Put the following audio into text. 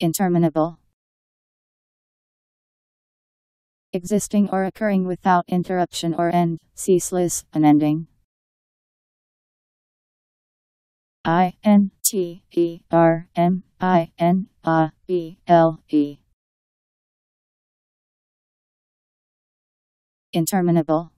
interminable. Existing or occurring without interruption or end, ceaseless, unending. Interminable.